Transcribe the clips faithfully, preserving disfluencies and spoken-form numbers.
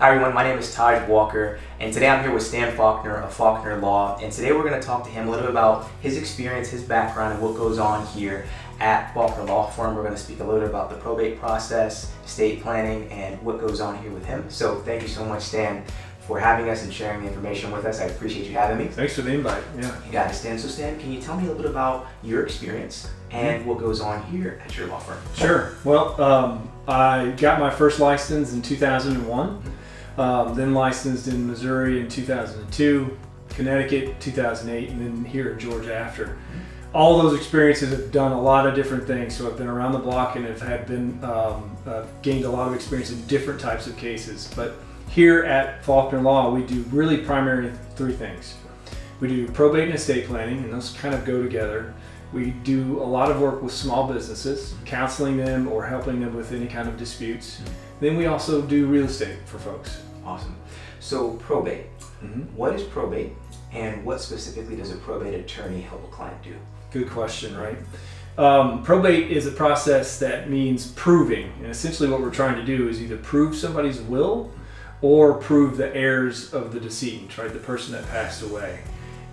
Hi everyone, my name is Taj Walker, and today I'm here with Stan Faulkner of Faulkner Law, and today we're going to talk to him a little bit about his experience, his background, and what goes on here at Faulkner Law Firm. We're going to speak a little bit about the probate process, estate planning, and what goes on here with him. So thank you so much, Stan, for having us and sharing the information with us. I appreciate you having me. Thanks for the invite. Yeah. You got it, Stan. So Stan, can you tell me a little bit about your experience and mm-hmm. what goes on here at your law firm? Sure. Well, um, I got my first license in two thousand one. Mm-hmm. Um, then licensed in Missouri in two thousand two, Connecticut two thousand eight, and then here in Georgia after. All those experiences have done a lot of different things, so I've been around the block and have had been um, uh, gained a lot of experience in different types of cases. But here at Faulkner Law, we do really primary three things. We do probate and estate planning, and those kind of go together. We do a lot of work with small businesses, counseling them or helping them with any kind of disputes. Then we also do real estate for folks. Awesome. So probate, mm-hmm. what is probate, and what specifically does a probate attorney help a client do? Good question, right? Um, probate is a process that means proving, and essentially what we're trying to do is either prove somebody's will or prove the heirs of the decedent, right? The person that passed away.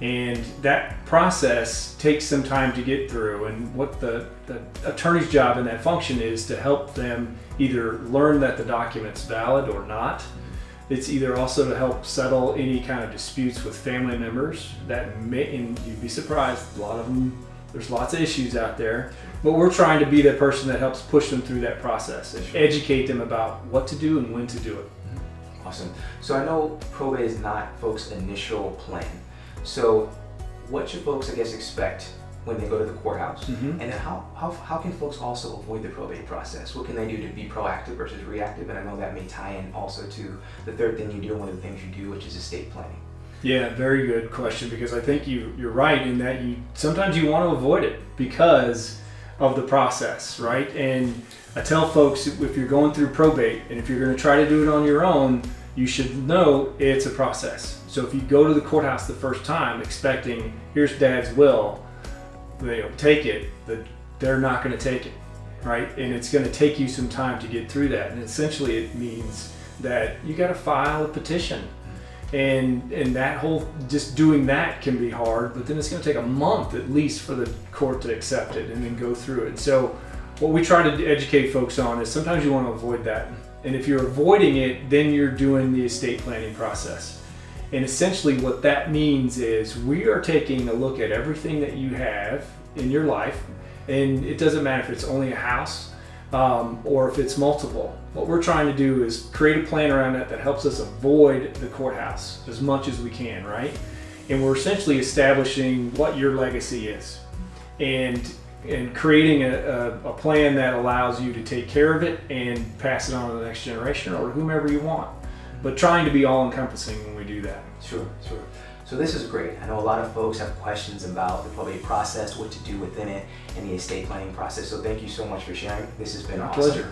And that process takes some time to get through, and what the, the attorney's job in that function is to help them either learn that the document's valid or not. It's either also to help settle any kind of disputes with family members that may, and you'd be surprised, a lot of them, there's lots of issues out there, but we're trying to be the person that helps push them through that process and educate them about what to do and when to do it. Awesome. So I know probate is not folks' initial plan. So what should folks, I guess, expect when they go to the courthouse? Mm-hmm. And then how, how, how can folks also avoid the probate process? What can they do to be proactive versus reactive? And I know that may tie in also to the third thing you do, one of the things you do, which is estate planning. Yeah, very good question, because I think you, you're right in that you sometimes you want to avoid it because of the process, right? And I tell folks, if you're going through probate and if you're going to try to do it on your own, you should know it's a process. So if you go to the courthouse the first time expecting, here's dad's will, they'll take it, they're not gonna take it, right? And it's gonna take you some time to get through that. And essentially it means that you gotta file a petition. And, and that whole, just doing that can be hard, but then it's gonna take a month at least for the court to accept it and then go through it. And so what we try to educate folks on is sometimes you wanna avoid that. And if you're avoiding it, then you're doing the estate planning process. And essentially what that means is we are taking a look at everything that you have in your life, and it doesn't matter if it's only a house um, or if it's multiple. What we're trying to do is create a plan around that that helps us avoid the courthouse as much as we can, right? And we're essentially establishing what your legacy is and and creating a, a, a plan that allows you to take care of it and pass it on to the next generation or whomever you want, but trying to be all-encompassing when we do that. Sure, sure. So this is great. I know a lot of folks have questions about the probate process, what to do within it, and the estate planning process, so thank you so much for sharing. This has been My awesome. Pleasure.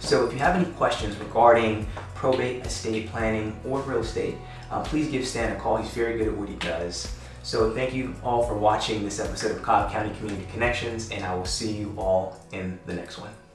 So if you have any questions regarding probate, estate planning, or real estate, uh, please give Stan a call. He's very good at what he does. So thank you all for watching this episode of Cobb County Community Connections, and I will see you all in the next one.